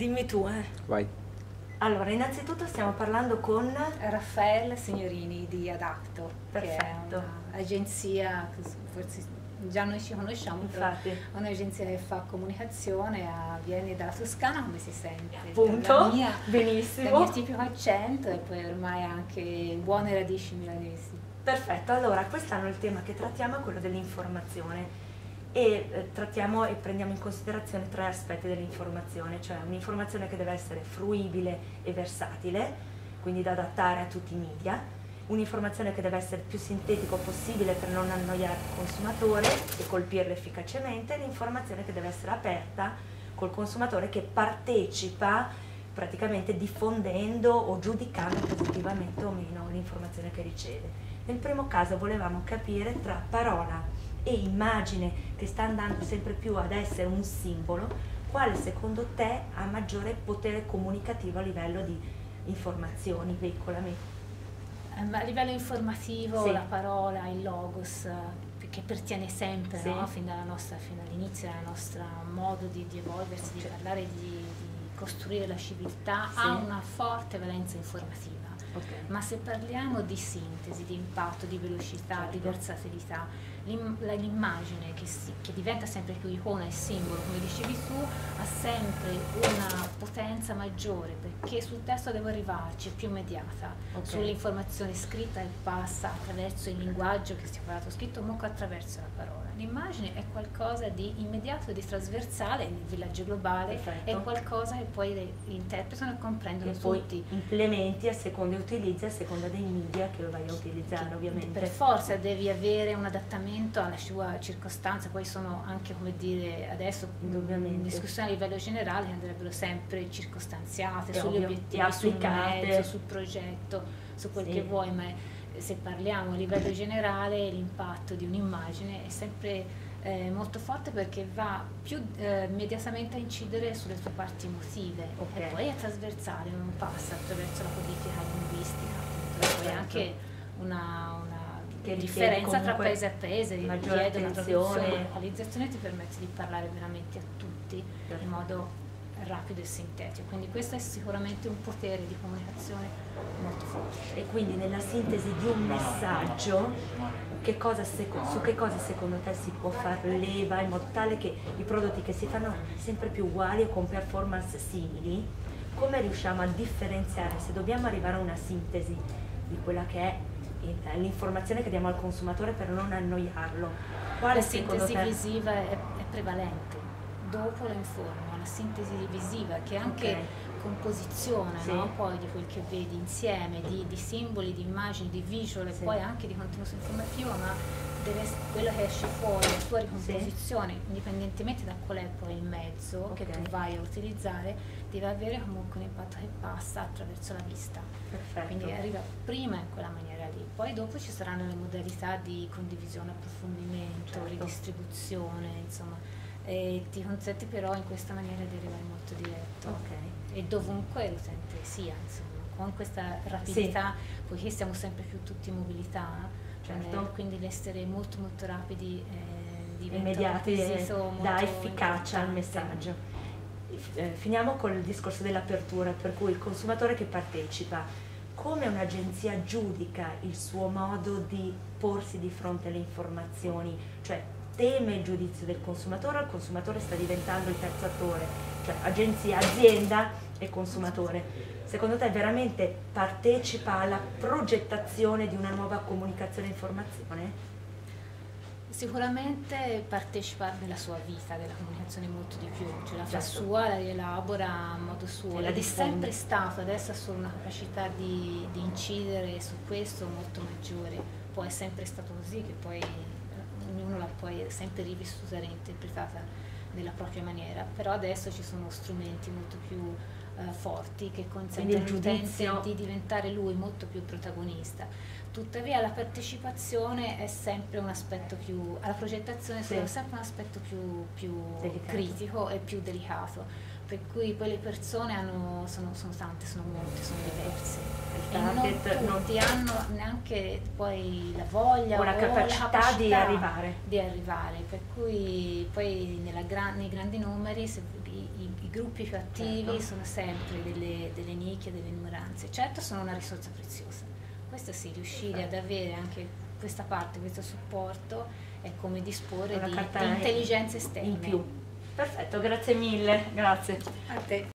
Dimmi tu, Vai. Allora, innanzitutto stiamo parlando con Raffaele Signorini di Adacto. Perfetto. Che è un'agenzia, forse già noi ci conosciamo, infatti, è un'agenzia che fa comunicazione, viene dalla Toscana, come si sente. Appunto, benissimo. Il mio tipico accento e poi ormai anche buone radici milanesi. Perfetto, allora quest'anno il tema che trattiamo è quello dell'informazione. E trattiamo e prendiamo in considerazione tre aspetti dell'informazione, cioè un'informazione che deve essere fruibile e versatile, quindi da adattare a tutti i media, un'informazione che deve essere il più sintetico possibile per non annoiare il consumatore e colpirlo efficacemente, e l'informazione che deve essere aperta col consumatore che partecipa praticamente diffondendo o giudicando positivamente o meno l'informazione che riceve. Nel primo caso volevamo capire tra parola e immagine, che sta andando sempre più ad essere un simbolo, quale secondo te ha maggiore potere comunicativo a livello di informazioni, veicolami? A livello informativo, sì, la parola, il logos, che pertiene sempre, sì, no? Fino all'inizio del nostro modo di evolversi, di parlare, di costruire la civiltà, sì, ha una forte valenza informativa. Okay. Ma se parliamo di sintesi, di impatto, di velocità, certo, di versatilità, l'immagine che diventa sempre più icona e simbolo, come dicevi tu, ha sempre una potenza maggiore perché sul testo devo arrivarci, è più immediata, okay, sull'informazione scritta e passa attraverso il linguaggio che si è parlato scritto, ma anche attraverso la parola. L'immagine è qualcosa di immediato, di trasversale nel villaggio globale, perfetto, è qualcosa che poi interpretano e comprendono e tutti. Poi implementi a seconda e utilizzi a seconda dei media che lo vai a utilizzare, ovviamente. Per forza devi avere un adattamento alla sua circostanza, poi sono anche, come dire, adesso in discussione a livello generale che andrebbero sempre circostanziate, sugli obiettivi, sul mezzo, sul progetto, su quel, sì, che vuoi, ma se parliamo a livello generale l'impatto di un'immagine è sempre molto forte perché va più immediatamente a incidere sulle tue parti emotive, okay, e poi è trasversale, non passa attraverso la politica linguistica, appunto, poi anche una differenza tra paese a paese, maggiore attenzione, la localizzazione ti permette di parlare veramente a tutti, certo, in modo rapido e sintetico, quindi questo è sicuramente un potere di comunicazione molto forte. E quindi nella sintesi di un messaggio, su che cosa secondo te si può far leva in modo tale che i prodotti che si fanno sempre più uguali o con performance simili, come riusciamo a differenziare se dobbiamo arrivare a una sintesi di quella che è l'informazione che diamo al consumatore per non annoiarlo? La sintesi visiva è prevalente, dopo la informa. Una sintesi visiva che anche, okay, composiziona, sì, no? Poi di quel che vedi insieme, di simboli, di immagini, di visual e, sì, poi anche di contenuto informativo, ma deve, quello che esce fuori, la tua ricomposizione, sì, indipendentemente da qual è poi il mezzo, okay, che tu vai a utilizzare, deve avere comunque un impatto che passa attraverso la vista. Perfetto. Quindi arriva prima in quella maniera lì, poi dopo ci saranno le modalità di condivisione, approfondimento, certo, ridistribuzione, insomma. E ti consente però in questa maniera di arrivare molto diretto, okay, e dovunque l'utente sia, insomma, con questa rapidità, sì, poiché siamo sempre più tutti in mobilità, certo, quindi l'essere molto molto rapidi immediati dà efficacia al messaggio. Finiamo con il discorso dell'apertura, per cui il consumatore che partecipa, come un'agenzia giudica il suo modo di porsi di fronte alle informazioni, cioè teme il giudizio del consumatore, il consumatore sta diventando il terzo attore, cioè agenzia, azienda e consumatore. Secondo te veramente partecipa alla progettazione di una nuova comunicazione e informazione? Sicuramente partecipa nella sua vita della comunicazione molto di più, cioè la fa sua, la rielabora a modo suo, ed è sempre stato, adesso ha solo una capacità di incidere su questo molto maggiore, poi è sempre stato così che poi ognuno l'ha poi sempre rivissuta e reinterpretata nella propria maniera, però adesso ci sono strumenti molto più forti che consentono all'utente di diventare lui molto più protagonista. Tuttavia la partecipazione è sempre un aspetto più, alla progettazione, sì, è sempre un aspetto più critico e più delicato, per cui poi le persone hanno, sono tante, sono molte, sono diverse. Il target e non tutti hanno neanche poi la voglia o la capacità di arrivare. Per cui poi nei grandi numeri i gruppi più attivi sono sempre delle nicchie, delle minoranze. Certo, sono una risorsa preziosa. Questo sì, riuscire ad avere anche questa parte, questo supporto è come disporre di intelligenza esterna. In più. Perfetto, grazie mille. Grazie. A te.